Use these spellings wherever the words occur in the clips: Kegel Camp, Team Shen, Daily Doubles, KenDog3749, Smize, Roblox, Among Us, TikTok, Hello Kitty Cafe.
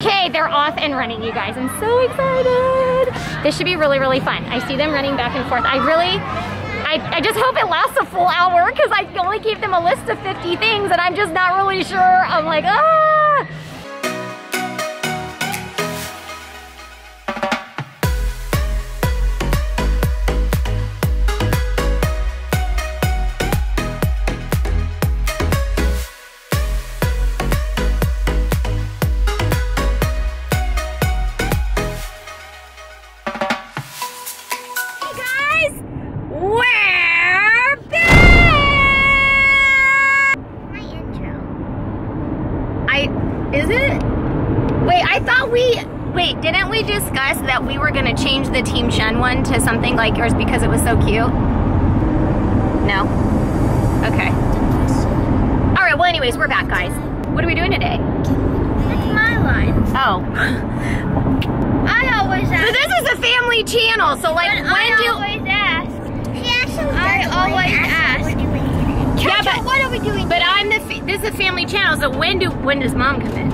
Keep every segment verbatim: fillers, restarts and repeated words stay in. Okay, they're off and running, you guys. I'm so excited. This should be really, really fun. I see them running back and forth. I really, I, I just hope it lasts a full hour because I only gave them a list of fifty things and I'm just not really sure. I'm like, ah. Is it? Wait, I thought we, wait, didn't we discuss that we were gonna change the Team Shen one to something like yours because it was so cute? No? Okay. All right, well anyways, we're back, guys. What are we doing today? It's my line. Oh. I always ask. So this is a family channel, so like when do- I always do... ask. She actually I always ask. ask. Yeah, but what are we doing? But I'm the fa this is a family channel, so when do when does mom come in?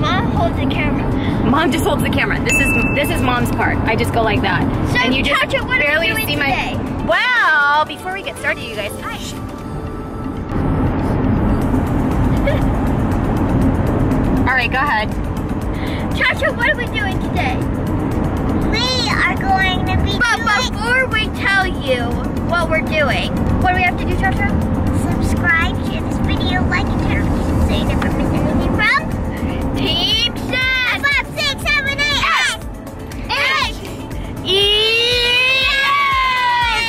Mom holds the camera. Mom just holds the camera. This is this is mom's part. I just go like that, so and you just Katja, what barely are we doing see today? my. Well, before we get started, you guys. Hi. All right, go ahead. Katja, what are we doing today? We are going to be. But doing before we tell you what we're doing, what do we have to do, Katja? Subscribe, share this video, like and turn on so you never miss anything from Team Shen! five, six, seven, eight, S, H, E,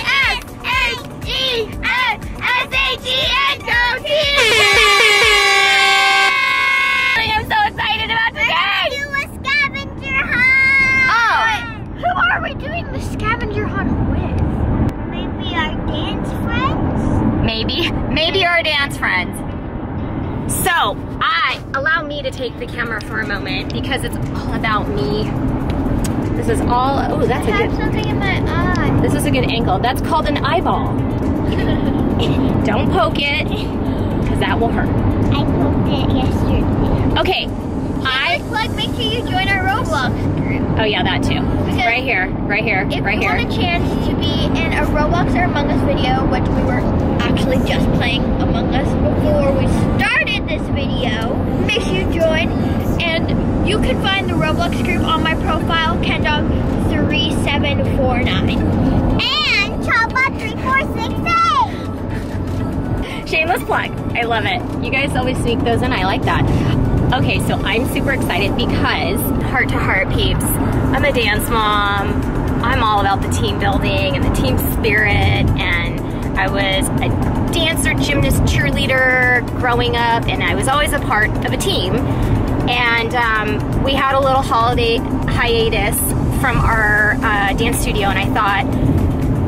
S, S, H, E, N, O, T! I am so excited about today! We're gonna do a scavenger hunt! Oh! Who are we doing the scavenger hunt with? Maybe our dance friends? Maybe, maybe our dance friends. So, I, allow me to take the camera for a moment because it's all about me. This is all, oh, that's I a good. I have something in my eye. This is a good angle. That's called an eyeball. Don't poke it, because that will hurt. I poked it yesterday. Okay, yeah, I. Like, make sure you join our Roblox group. Oh yeah, that too. Because right here, right here, right here. If you want a chance to be in a Roblox or Among Us video, which we were actually just playing Among Us before we started this video, make sure you join, and you can find the Roblox group on my profile, Ken Dog three seven four nine. And Childbot three four six eight! Shameless plug, I love it. You guys always sneak those in, I like that. Okay, so I'm super excited because, heart to heart peeps, I'm a dance mom, I'm all about the team building and the team spirit, and I was a dancer, gymnast, cheerleader growing up, and I was always a part of a team. And um, we had a little holiday hiatus from our uh, dance studio, and I thought,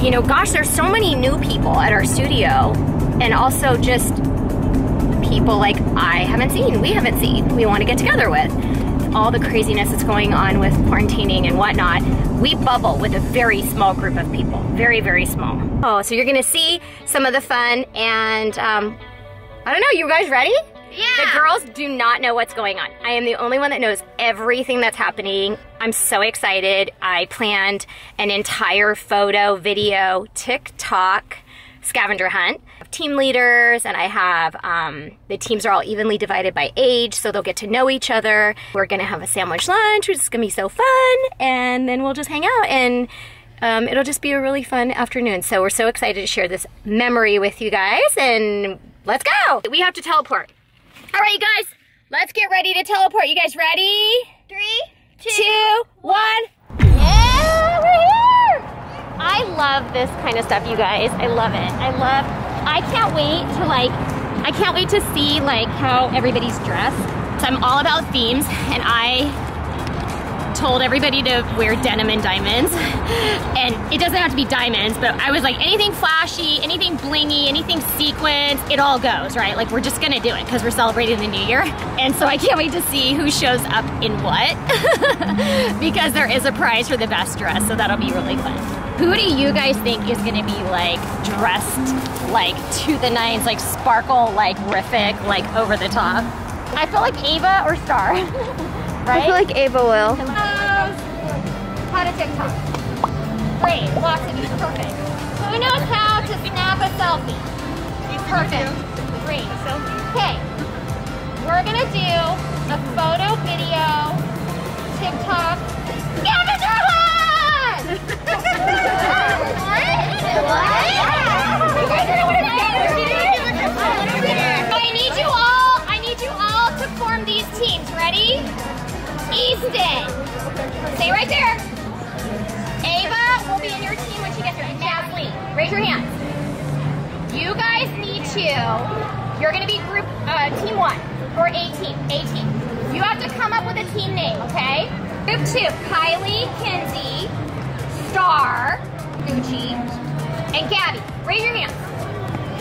you know, gosh, there's so many new people at our studio, and also just people like I haven't seen, we haven't seen, we want to get together with. All the craziness that's going on with quarantining and whatnot, we bubble with a very small group of people. Very, very small. Oh, so you're gonna see some of the fun and, um, I don't know, you guys ready? Yeah. The girls do not know what's going on. I am the only one that knows everything that's happening. I'm so excited. I planned an entire photo, video, TikTok scavenger hunt of team leaders, and I have um, the teams are all evenly divided by age, so they'll get to know each other. We're gonna have a sandwich lunch, which is gonna be so fun, and then we'll just hang out, and um, it'll just be a really fun afternoon. So we're so excited to share this memory with you guys, and let's go. We have to teleport. All right, you guys, let's get ready to teleport. You guys ready? Three, two, two one. Yeah, we're here. I love this kind of stuff, you guys. I love it. I love, I can't wait to like, I can't wait to see like how everybody's dressed. So I'm all about themes, and I told everybody to wear denim and diamonds. And it doesn't have to be diamonds, but I was like, anything flashy, anything blingy, anything sequins, it all goes, right? Like we're just gonna do it because we're celebrating the new year. And so I can't wait to see who shows up in what, because there is a prize for the best dress, so that'll be really fun. Who do you guys think is gonna be like dressed like to the nines, like sparkle, like horrific, like over the top? I feel like Ava or Star. right? I feel like Ava will. How to TikTok. Great, lots of you, perfect. Who knows how to snap a selfie? Perfect, great. Okay, we're gonna do a photo, video, TikTok. Gavin What? Teams, ready? Easton, stay right there. Ava will be in your team when she gets here. Jasmine, raise your hands. You guys need to, you're gonna be group, uh, team one, or A team, A team. You have to come up with a team name, okay? Group two, Kylie, Kinsey, Star, Gucci, and Gabby. Raise your hands.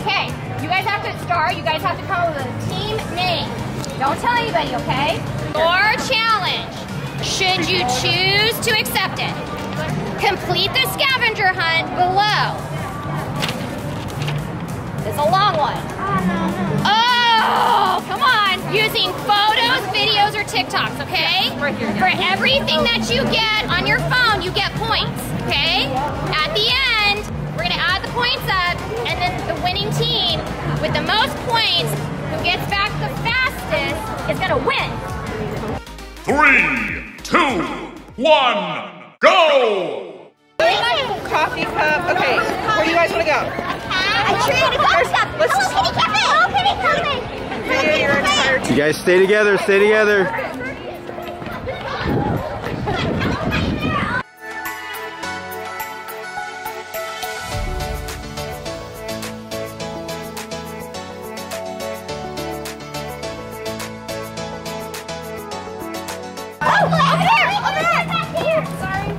Okay, you guys have to, Star, you guys have to come up with a team name. Don't tell anybody, okay? Your challenge, should you choose to accept it, complete the scavenger hunt below. It's a long one. Oh, come on. Using photos, videos, or TikToks, okay? For everything that you get on your phone, you get points, okay? At the end, we're gonna add the points up, and then the winning team with the most points, who gets back the fastest, is gonna win. Three, two, one, go! Coffee cup. Okay, where do you guys wanna go? I created a coffee cup. Hello Kitty Cafe. Hello Kitty Cafe. You guys stay together. Stay together.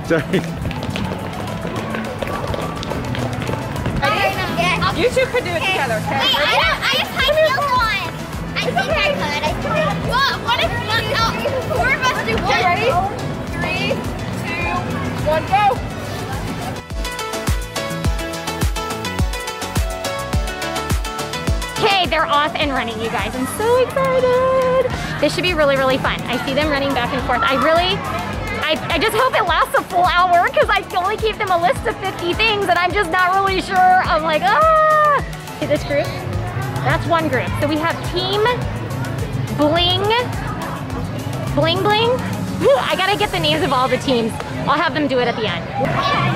Sorry. Right, yeah. You two could do it okay. together, okay? Wait, I don't, I just high heeled one. I think okay. I could, I think I could. Well, what if not, no, four of us do one. Okay, ready? Three, two, one, go. Okay, they're off and running, you guys. I'm so excited. This should be really, really fun. I see them running back and forth. I really, I, I just hope it lasts a full hour because I only gave them a list of fifty things and I'm just not really sure. I'm like, ah! Okay, this group, that's one group. So we have Team Bling, Bling Bling. Whew, I gotta get the names of all the teams. I'll have them do it at the end.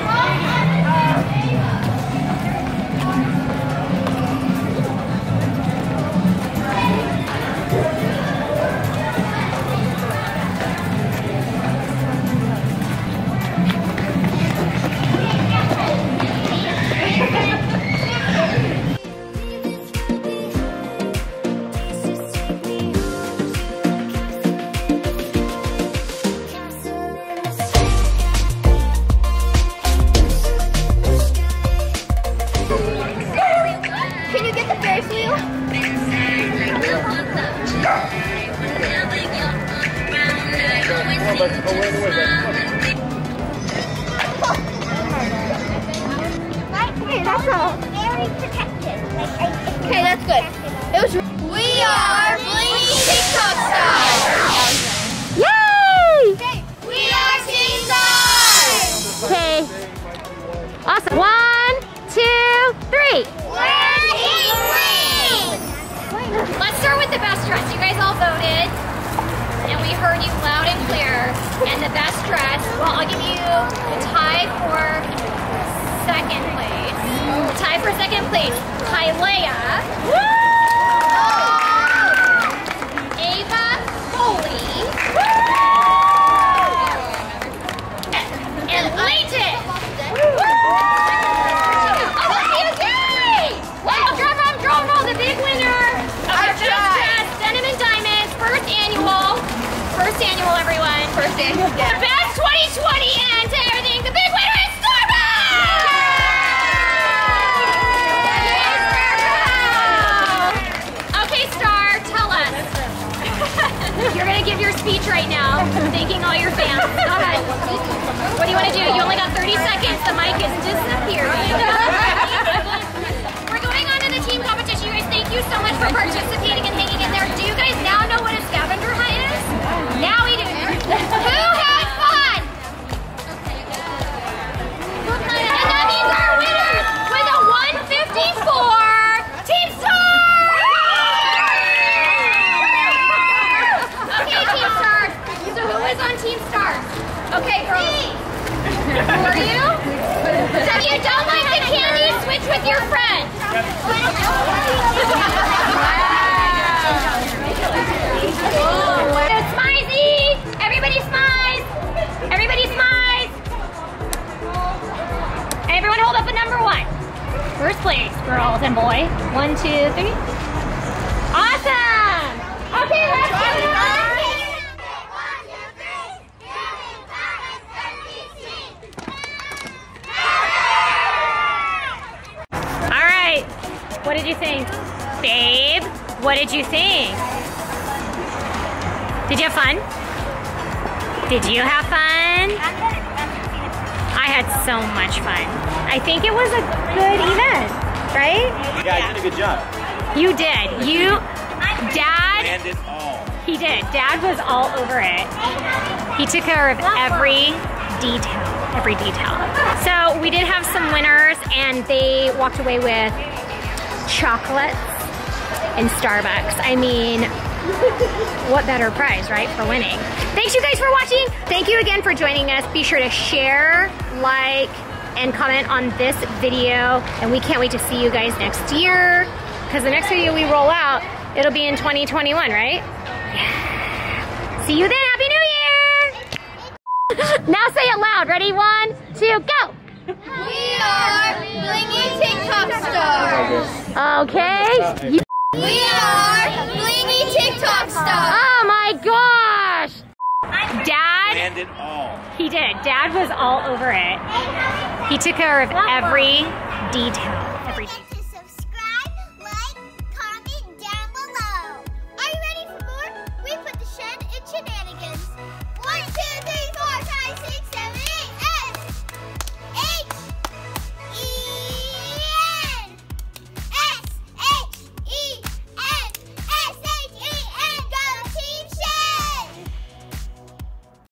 stars. Okay, girls. For you? If you don't like the candy, switch with your friend. Wow. Smizey! Everybody smize! Everybody smize! Everyone hold up a number one. First place, girls and boys. One, two, three. Awesome! Okay, let's do it! What did you think? Babe, what did you think? Did you have fun? Did you have fun? I had so much fun. I think it was a good event, right? Yeah, you did a good job. You did. You, Dad, he did. Dad was all over it. He took care of every detail, every detail. So we did have some winners and they walked away with chocolates and Starbucks. I mean, what better prize, right, for winning? Thanks you guys for watching. Thank you again for joining us. Be sure to share, like, and comment on this video. And we can't wait to see you guys next year, because the next video we roll out, it'll be in twenty twenty-one, right? Yeah. See you then. Happy New Year! Now say it loud. Ready? One, two, go! We are blingy TikTok stars. Okay. You we are blingy TikTok stars. Oh my gosh. Dad. And it all. He did. Dad was all over it. He took care of every detail. Every detail.